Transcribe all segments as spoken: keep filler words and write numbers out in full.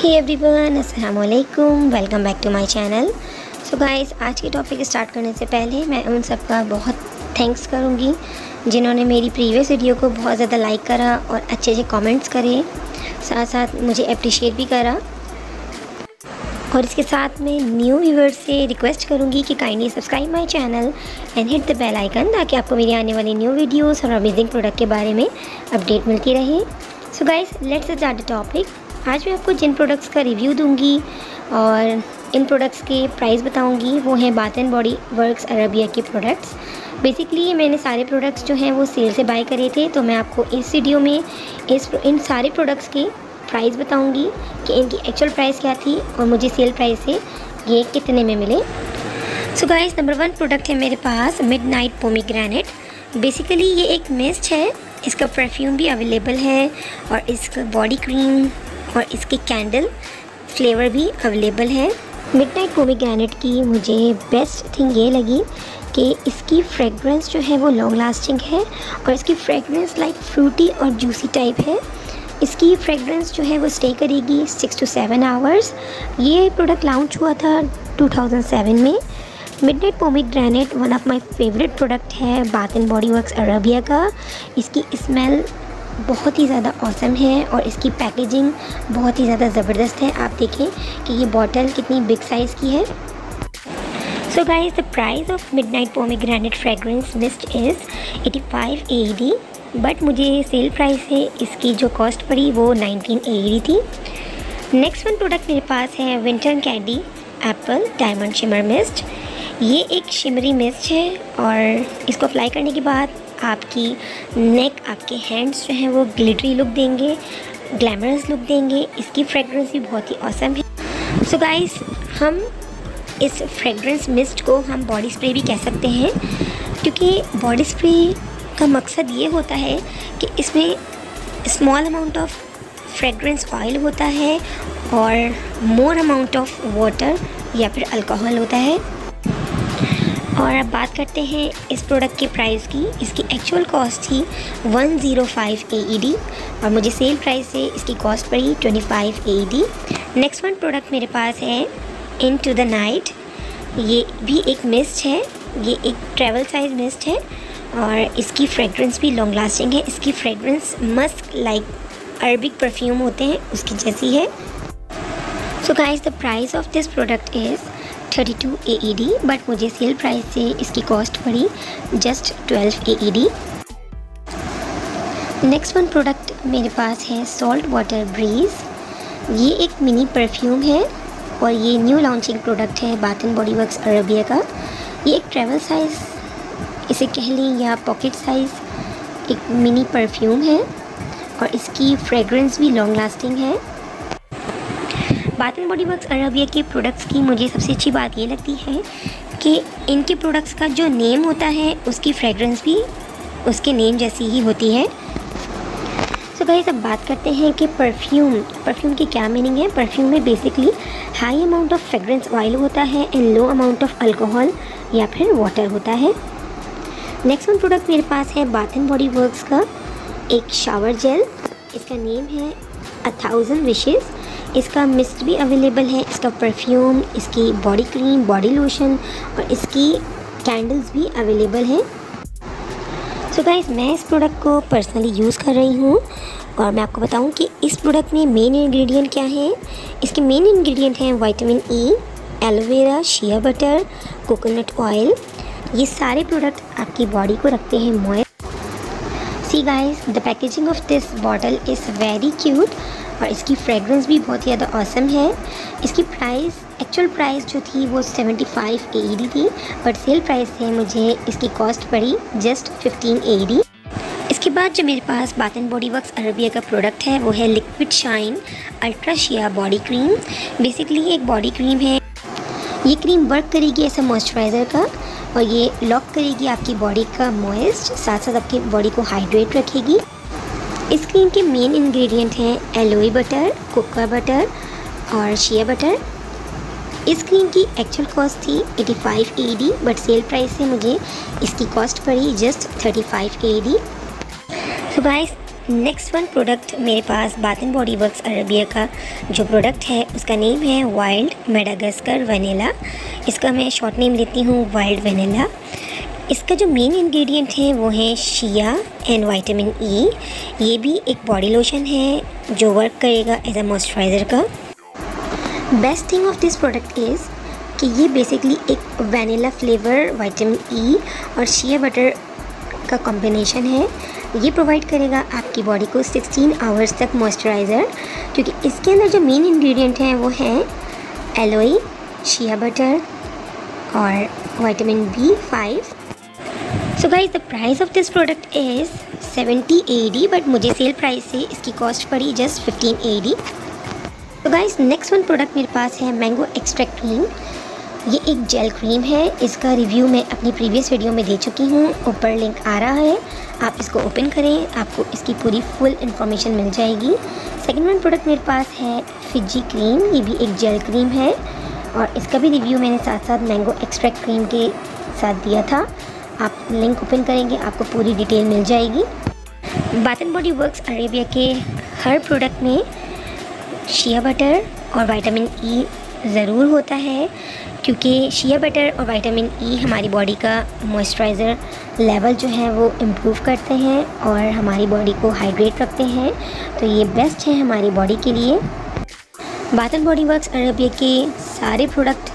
हे everyone, अस्सलाम वालेकुम, welcome back to my channel. So guys, आज की टॉपिक स्टार्ट करने से पहले मैं उन सबका बहुत थैंक्स करूँगी जिन्होंने मेरी प्रीवियस वीडियो को बहुत ज़्यादा लाइक करा और अच्छे अच्छे कमेंट्स करे, साथ साथ मुझे अप्रिशिएट भी करा। और इसके साथ मैं न्यू व्यूअर्स से रिक्वेस्ट करूँगी कि kindly subscribe my channel and hit the bell icon, ताकि आपको मेरी आने वाली न्यू वीडियोस और अमेजिंग प्रोडक्ट के बारे में अपडेट मिलती रहे। So guys, let's start the topic. आज मैं आपको जिन प्रोडक्ट्स का रिव्यू दूँगी और इन प्रोडक्ट्स के प्राइस बताऊँगी, वो हैं bath and body works Arabia के प्रोडक्ट्स। बेसिकली मैंने सारे प्रोडक्ट्स जो हैं वो सेल से बाय करे थे, तो मैं आपको इस वीडियो में इस इन सारे प्रोडक्ट्स के प्राइस बताऊंगी कि इनकी एक्चुअल प्राइस क्या थी और मुझे सेल प्राइस से ये कितने में मिले। So guys, number one product है मेरे पास मिडनाइट पोमेग्रेनेट। बेसिकली ये एक मिस्ट है, इसका परफ्यूम भी अवेलेबल है और इसका बॉडी क्रीम और इसके कैंडल फ्लेवर भी अवेलेबल है। मिडनाइट पोमेग्रेनेट की मुझे बेस्ट थिंग ये लगी कि इसकी फ्रेगरेंस जो है वो लॉन्ग लास्टिंग है और इसकी फ्रेगरेंस लाइक फ्रूटी और जूसी टाइप है। इसकी फ्रेगरेंस जो है वो स्टे करेगी सिक्स टू सेवन आवर्स। ये प्रोडक्ट लॉन्च हुआ था टू थाउजेंड सेवन में। Midnight pomegranate one of my favourite product है bath and body works Arabia का। इसकी स्मेल बहुत ही ज़्यादा ऑसम है और इसकी पैकेजिंग बहुत ही ज़्यादा ज़बरदस्त है। आप देखें कि ये बॉटल कितनी बिग साइज़ की है। So guys, the price of midnight pomegranate fragrance mist is eighty five A D, but मुझे सेल प्राइस है इसकी जो कॉस्ट पड़ी वो नाइनटीन ए डी थी। नेक्स्ट वन प्रोडक्ट मेरे पास है winter candy apple diamond shimmer mist. ये एक शिमरी मिस्ट है और इसको अप्लाई करने के बाद आपकी नेक, आपके हैंड्स जो हैं वो ग्लिटरी लुक देंगे, ग्लैमरस लुक देंगे। इसकी फ्रेगरेंस भी बहुत ही ऑसम है। सो गाइस, हम इस फ्रेगरेंस मिस्ट को हम बॉडी स्प्रे भी कह सकते हैं, क्योंकि बॉडी स्प्रे का मकसद ये होता है कि इसमें small amount of fragrance oil होता है और मोर अमाउंट ऑफ वाटर या फिर अल्कोहल होता है। और अब बात करते हैं इस प्रोडक्ट के प्राइस की। इसकी एक्चुअल कॉस्ट थी one zero five A E D और मुझे सेल प्राइस से इसकी कॉस्ट पड़ी twenty five A E D. Next one product मेरे पास है इनटू द नाइट। ये भी एक मिस्ट है, ये एक ट्रैवल साइज मिस्ट है और इसकी फ्रेगरेंस भी लॉन्ग लास्टिंग है। इसकी fragrance musk like Arabic perfume होते हैं उसकी जैसी है। So guys, the price of this product is thirty two A E D, but मुझे सेल प्राइस से इसकी कॉस्ट पड़ी just twelve A E D. Next one product मेरे पास है सॉल्ट वाटर ब्रीज। ये एक मिनी परफ्यूम है और ये न्यू लॉन्चिंग प्रोडक्ट है bath and body works Arabia का। ये एक ट्रैवल साइज़, इसे कह लें, या पॉकेट साइज़ एक मिनी परफ्यूम है और इसकी फ्रेगरेंस भी लॉन्ग लास्टिंग है। Bath and body works Arabia के प्रोडक्ट्स की मुझे सबसे अच्छी बात ये लगती है कि इनके प्रोडक्ट्स का जो नेम होता है उसकी फ्रेगरेंस भी उसके नेम जैसी ही होती है। सो गाइस, अब बात करते हैं कि परफ्यूम परफ्यूम की क्या मीनिंग है। परफ्यूम में basically high amount of fragrance oil होता है and low amount of alcohol या फिर वाटर होता है। नेक्स्ट वन प्रोडक्ट मेरे पास है बाथ एंड बॉडी वर्क्स का एक शावर जेल। इसका नेम है अ थाउजेंड विशेज़। इसका मिस्ट भी अवेलेबल है, इसका परफ्यूम, इसकी बॉडी क्रीम, बॉडी लोशन और इसकी कैंडल्स भी अवेलेबल हैं। सो गाइस, मैं इस प्रोडक्ट को पर्सनली यूज़ कर रही हूँ और मैं आपको बताऊँ कि इस प्रोडक्ट में मेन इंग्रेडिएंट क्या है। इसके मेन इंग्रेडिएंट हैं vitamin E, aloe vera, shea butter, coconut oil. ये सारे प्रोडक्ट आपकी बॉडी को रखते हैं moist. See guys, the packaging of this bottle is very cute और इसकी फ्रेगरेंस भी बहुत ही ज़्यादा ऑसम है। इसकी प्राइस, एक्चुअल प्राइस जो थी वो seventy five A E D थी, बट सेल प्राइस से मुझे इसकी कॉस्ट पड़ी just fifteen A E D. इसके बाद जो मेरे पास bath and body works Arabia का प्रोडक्ट है वो है liquid shine ultra shea body cream. Basically एक बॉडी क्रीम है, ये क्रीम वर्क करेगी ऐसा मॉइस्चराइज़र का और ये लॉक करेगी आपकी बॉडी का मॉइस्ट, साथ साथ आपकी बॉडी को हाइड्रेट रखेगी। इस क्रीम के मेन इंग्रेडिएंट हैं एलोए बटर, कोका बटर और शिया बटर। इस क्रीम की एक्चुअल कॉस्ट थी eighty five A E D, but sale price से मुझे इसकी कॉस्ट पड़ी just thirty five A E D. So guys, next one product मेरे पास bath and body works Arabia का जो प्रोडक्ट है उसका नेम है वाइल्ड मेडागास्कर वनीला। इसका मैं शॉर्ट नेम लेती हूँ वाइल्ड वनीला। इसका जो मेन इंग्रेडिएंट है वो है शिया एंड विटामिन ई। ये भी एक बॉडी लोशन है जो वर्क करेगा एज अ मॉइस्चराइज़र का। Best thing of this product is कि ये बेसिकली एक वनीला फ्लेवर, विटामिन ई और शिया बटर का कॉम्बिनेशन है। ये प्रोवाइड करेगा आपकी बॉडी को सिक्सटीन आवर्स तक मॉइस्चराइज़र, क्योंकि इसके अंदर जो मेन इंग्रेडिएंट है वो है एलोई, शिया बटर और vitamin B five. So guys the price of this product is seventy A D, but मुझे सेल प्राइस से इसकी कॉस्ट पड़ी जस्ट फिफ्टीन ए डी। तो गाइज नेक्स्ट वन प्रोडक्ट मेरे पास है मैंगो एक्सट्रैक्ट क्रीम। ये एक जेल क्रीम है, इसका रिव्यू मैं अपनी प्रीवियस वीडियो में दे चुकी हूँ। ऊपर लिंक आ रहा है, आप इसको ओपन करें, आपको इसकी पूरी फुल इन्फॉर्मेशन मिल जाएगी। सेकेंड वन प्रोडक्ट मेरे पास है फिजी क्रीम। ये भी एक जेल क्रीम है और इसका भी रिव्यू मैंने साथ साथ मैंगो एक्सट्रैक्ट क्रीम के साथ दिया था। आप लिंक ओपन करेंगे, आपको पूरी डिटेल मिल जाएगी। Bath and body works Arabia के हर प्रोडक्ट में शिया बटर और विटामिन ई ज़रूर होता है, क्योंकि शिया बटर और विटामिन ई हमारी बॉडी का मॉइस्चराइज़र लेवल जो है वो इम्प्रूव करते हैं और हमारी बॉडी को हाइड्रेट रखते हैं। तो ये बेस्ट है हमारी बॉडी के लिए। Bath and body works Arabia के सारे प्रोडक्ट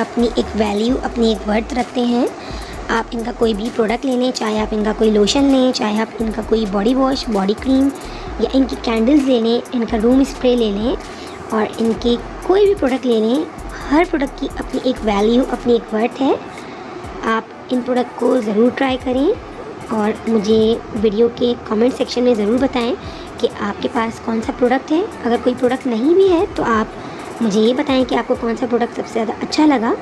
अपनी एक वैल्यू, अपनी एक वर्थ रखते हैं। आप इनका कोई भी प्रोडक्ट लेने, चाहे आप इनका कोई लोशन लें, चाहे आप इनका कोई बॉडी वॉश, बॉडी क्रीम या इनकी कैंडल्स ले लें, इनका रूम स्प्रे ले लें और इनके कोई भी प्रोडक्ट ले लें, हर प्रोडक्ट की अपनी एक वैल्यू, अपनी एक वर्थ है। आप इन प्रोडक्ट को ज़रूर ट्राई करें और मुझे वीडियो के कमेंट सेक्शन में ज़रूर बताएं कि आपके पास कौन सा प्रोडक्ट है। अगर कोई प्रोडक्ट नहीं भी है तो आप मुझे ये बताएं कि आपको कौन सा प्रोडक्ट सबसे ज़्यादा अच्छा लगा।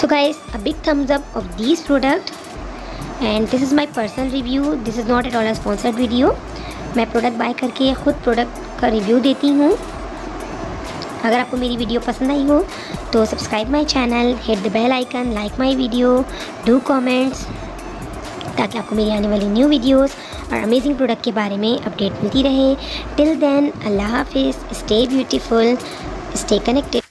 So guys, a big thumbs up of these product and this is my personal review. This is not at all a sponsored video. मैं प्रोडक्ट बाय करके ख़ुद प्रोडक्ट का रिव्यू देती हूँ। अगर आपको मेरी वीडियो पसंद आई हो तो subscribe my channel, hit the bell icon, like my video, do comments, ताकि आपको मेरी आने वाली न्यू वीडियोस और अमेजिंग प्रोडक्ट के बारे में अपडेट मिलती रहे। टिल देन, अल्लाह हाफिज़, स्टे ब्यूटीफुल, स्टे कनेक्टेड।